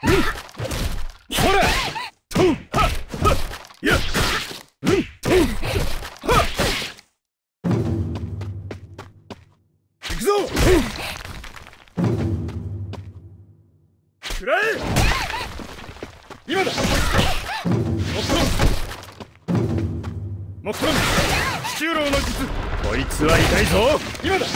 こいつは痛いぞ。今だ。